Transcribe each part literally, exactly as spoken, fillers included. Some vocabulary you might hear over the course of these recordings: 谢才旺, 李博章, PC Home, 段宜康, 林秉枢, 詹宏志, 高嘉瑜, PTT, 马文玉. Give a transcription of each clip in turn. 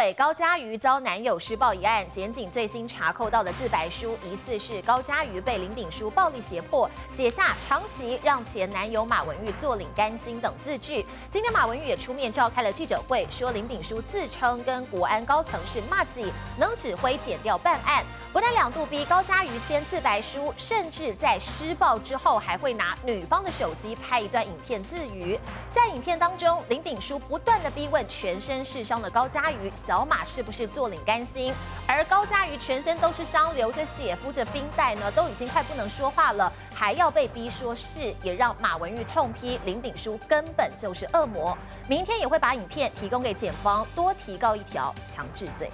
委高嘉瑜遭男友施暴一案，检警最新查扣到的自白书，疑似是高嘉瑜被林秉枢暴力胁迫，写下长期让前男友马文玉坐领甘心等字句。今天马文玉也出面召开了记者会，说林秉枢自称跟国安高层是麻吉，能指挥检调办案，不但两度逼高嘉瑜签自白书，甚至在施暴之后还会拿女方的手机拍一段影片自娱。在影片当中，林秉枢不断的逼问全身是伤的高嘉瑜。 小马是不是坐领甘心？而高嘉瑜全身都是伤，流着血，敷着冰袋呢，都已经快不能说话了，还要被逼说是，也让马文玉痛批林秉枢根本就是恶魔。明天也会把影片提供给检方，多提告一条强制罪。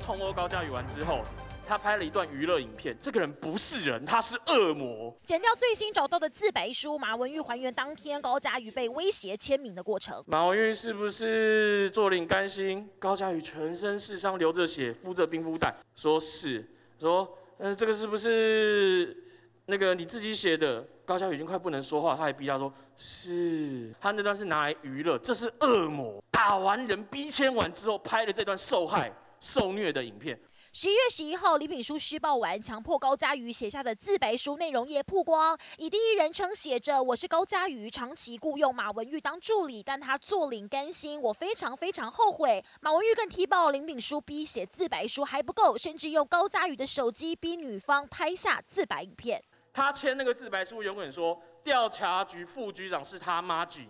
痛殴高嘉瑜完之后。 他拍了一段娱乐影片，这个人不是人，他是恶魔。检调最新找到的自白书，马文玉还原当天高嘉瑜被威胁签名的过程。马文玉是不是坐领甘心？高嘉瑜全身是伤，流着血，敷着冰敷袋，说是，说，呃，这个是不是那个你自己写的？高嘉瑜已经快不能说话，他还逼他说是，他那段是拿来娱乐，这是恶魔。打完人逼签完之后，拍了这段受害受虐的影片。 十一月十一号，林秉枢施暴完，强迫高嘉瑜写下的自白书内容也曝光，以第一人称写着“我是高嘉瑜，长期雇用马文玉当助理，但他坐领甘心，我非常非常后悔。”马文玉更踢爆林秉枢逼写自白书还不够，甚至用高嘉瑜的手机逼女方拍下自白影片。他签那个自白书，永远说调查局副局长是他妈吉。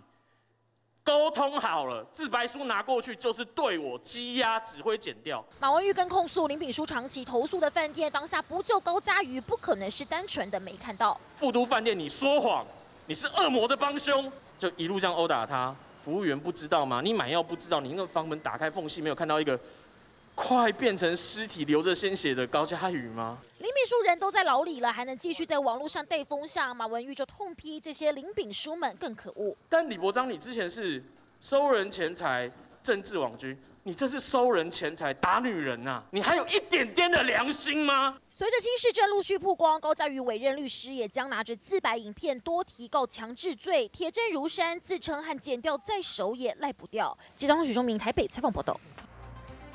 沟通好了，自白书拿过去就是对我羁押，指挥检调。马文玉跟控诉林秉枢长期投诉的饭店，当下不救高嘉瑜，不可能是单纯的没看到。富都饭店，你说谎，你是恶魔的帮凶，就一路这样殴打他。服务员不知道吗？你买药不知道？你那个房门打开缝隙没有看到一个？ 快变成尸体、流着鲜血的高嘉瑜吗？林秉枢人都在牢里了，还能继续在网络上带风向？马文玉就痛批这些林秉枢们更可恶。但李伯章，你之前是收人钱财、政治网军，你这是收人钱财、打女人啊！你还有一点点的良心吗？ 随着新事证陆续曝光，高嘉瑜委任律师也将拿着自白影片多提告强制罪，铁证如山，自称和检调在手也赖不掉。记者许忠明台北采访报道。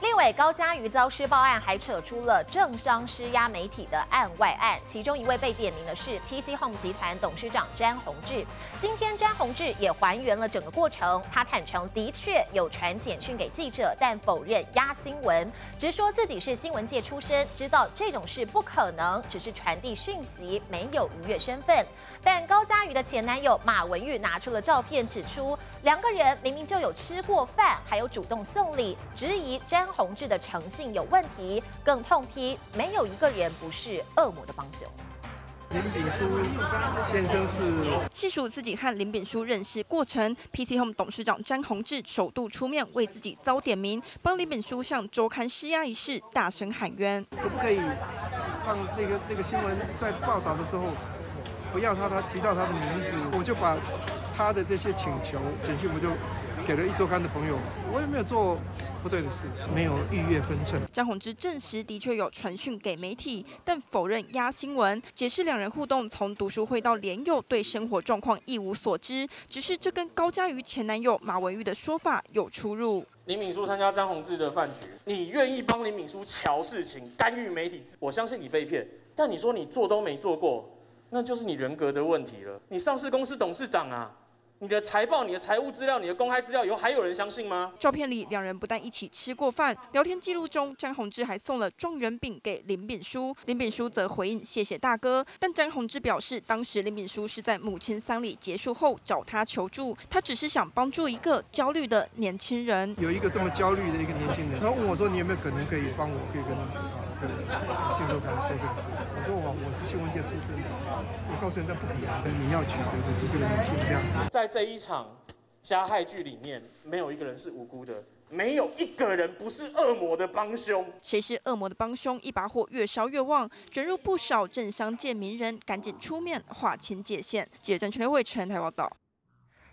立委高嘉瑜遭施暴案，还扯出了政商施压媒体的案外案，其中一位被点名的是 P C Home 集团董事长詹宏志。今天詹宏志也还原了整个过程，他坦诚的确有传简讯给记者，但否认压新闻，直说自己是新闻界出身，知道这种事不可能，只是传递讯息，没有逾越身份。但高嘉瑜的前男友马文玉拿出了照片，指出两个人明明就有吃过饭，还有主动送礼，质疑詹。 詹宏志的诚信有问题，更痛批没有一个人不是恶魔的帮凶。 林秉枢先生是细数自己和林秉枢认识过程。P C Home 董事长詹宏志首度出面为自己遭点名，帮林秉枢上周刊施压一事大声喊冤。可不可以让那个那个新闻在报道的时候不要他他提到他的名字？我就把他的这些请求简讯我就给了一周刊的朋友，我也没有做。 不对的是，没有逾越分寸。詹宏志证实的确有传讯给媒体，但否认压新闻，解释两人互动从读书会到联友，对生活状况一无所知，只是这跟高嘉瑜前男友马文玉的说法有出入。林秉枢参加詹宏志的饭局，你愿意帮林秉枢瞧事情、干预媒体，我相信你被骗。但你说你做都没做过，那就是你人格的问题了。你上市公司董事长啊！ 你的财报、你的财务资料、你的公开资料，以后还有人相信吗？照片里，两人不但一起吃过饭，聊天记录中，詹宏志还送了状元饼给林秉枢，林秉枢则回应谢谢大哥。但詹宏志表示，当时林秉枢是在母亲丧礼结束后找他求助，他只是想帮助一个焦虑的年轻人。有一个这么焦虑的一个年轻人，他问我说：“你有没有可能可以帮我？可以跟他？” 进入感受这个事，我说我我是新闻界出身的，我告诉人家不可能，你要取得的是这个女性这样子。在这一场加害剧里面，没有一个人是无辜的。 没有一个人不是恶魔的帮凶。谁是恶魔的帮凶？一把火越烧越旺，卷入不少政商界名人，赶紧出面划清界限。记者陈全伟、陈台报道。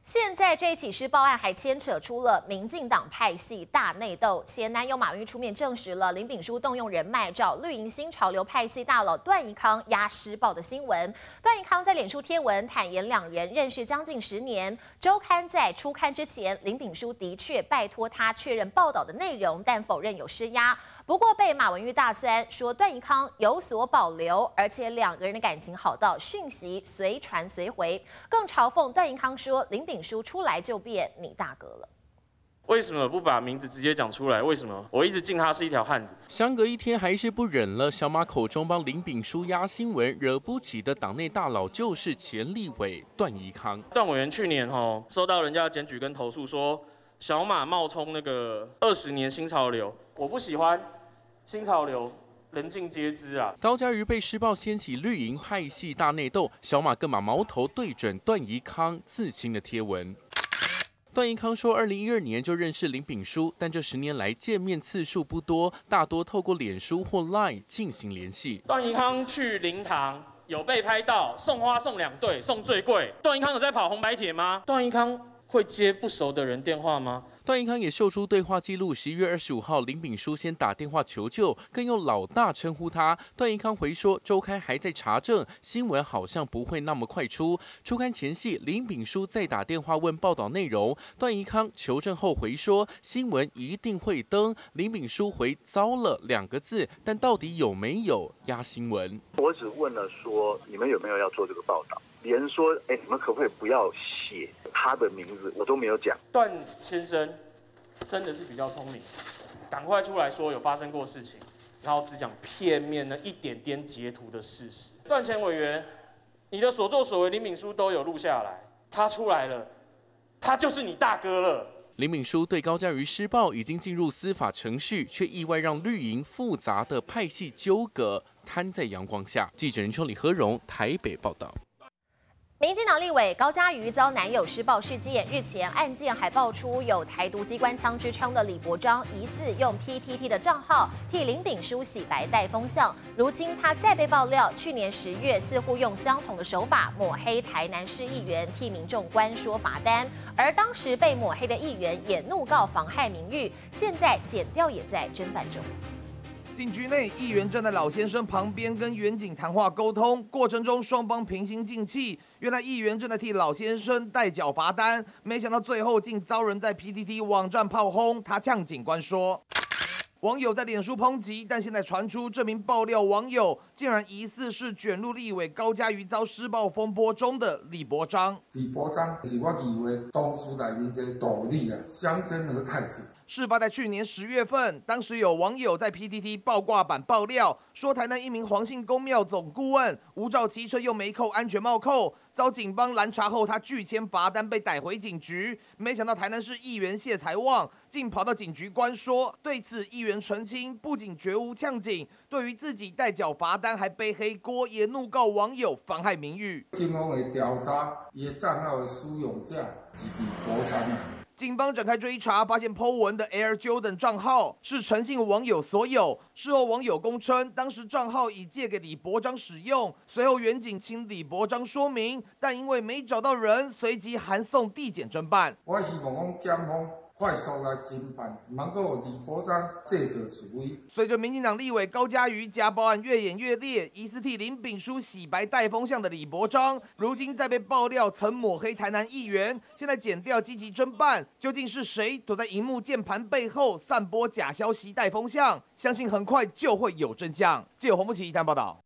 现在这起施暴案还牵扯出了民进党派系大内斗，前男友马云出面证实了林秉樞动用人脉找绿营新潮流派系大佬段宜康压施暴的新闻。段宜康在脸书贴文坦言两人认识将近十年，周刊在出刊之前，林秉樞的确拜托他确认报道的内容，但否认有施压。不过被马文玉大酸说段宜康有所保留，而且两个人的感情好到讯息随传随回，更嘲讽段宜康说林秉。 秉樞出来就变你大哥了，为什么不把名字直接讲出来？为什么我一直敬他是一条汉子？相隔一天还是不忍了。小马口中帮林秉樞压新闻，惹不起的党内大佬就是前立委段宜康。段委员去年吼收到人家检举跟投诉说，小马冒充那个二十年新潮流，我不喜欢新潮流。 人尽皆知啊！高嘉瑜被施暴掀起绿营派系大内斗，小马更把矛头对准段宜康自清的贴文。 段宜康说，二零一二年就认识林秉樞，但这十年来见面次数不多，大多透过脸书或 Line 进行联系。段宜康去灵堂有被拍到送花送两对，送最贵。段宜康有在跑红白帖吗？段宜康会接不熟的人电话吗？ 段宜康也秀出对话记录，十一月二十五号，林秉樞先打电话求救，更用老大称呼他。段宜康回说，周刊还在查证，新闻好像不会那么快出。出刊前夕，林秉樞再打电话问报道内容，段宜康求证后回说，新闻一定会登。林秉樞回糟了两个字，但到底有没有压新闻？我只问了说，你们有没有要做这个报道？ 连说，哎、欸，你们可不可以不要写他的名字？我都没有讲。段先生真的是比较聪明，赶快出来说有发生过事情，然后只讲片面的一点点截图的事实。段前委员，你的所作所为，林秉樞都有录下来，他出来了，他就是你大哥了。 林秉樞对高嘉瑜施暴已经进入司法程序，却意外让绿营复杂的派系纠葛摊在阳光下。记者任秋李和荣台北报道。 民进党立委高嘉瑜遭男友施暴事件，日前案件还爆出有台独机关枪之称的李博章疑似用 P T T 的账号替林秉樞洗白带风向，如今他再被爆料，去年十月似乎用相同的手法抹黑台南市议员，替民众关说罚单，而当时被抹黑的议员也怒告妨害名誉，现在检调也在侦办中。 警局内，议员站在老先生旁边跟远景谈话沟通，过程中双方平心静气。原来议员正在替老先生代缴罚单，没想到最后竟遭人在 P T T 网站炮轰。他呛警官说，网友在脸书抨击，但现在传出这名爆料网友竟然疑似是卷入立委高嘉瑜遭施暴风波中的李博章。李博章是我以为当初来民间独立啊，相争而太子。 事发在去年十月份，当时有网友在 P T T 爆挂版爆料，说台南一名黄姓公庙总顾问无照骑车又没扣安全帽扣，遭警方拦查后，他拒签罚单被逮回警局。没想到台南市议员谢才旺竟跑到警局关说，对此议员澄清，不仅绝无呛警，对于自己代缴罚单还背黑锅，也怒告网友妨害名誉。警方的调查，也账号的使用者是李博章。 警方展开追查，发现 po 文的 Air Jordan 账号是陈姓网友所有。事后网友供称，当时账号已借给李博章使用。随后远景请李博章说明，但因为没找到人，随即函送地检侦办。我希望讲检方快速来侦办，能够李博章这者属于。随着民进党立委高嘉瑜家暴案越演越烈，疑似替林秉樞洗白带风向的李博章，如今再被爆料曾抹黑台南议员，现在检调积极侦办。 究竟是谁躲在荧幕键盘背后散播假消息、带风向？相信很快就会有真相。记者洪木奇一旦报道。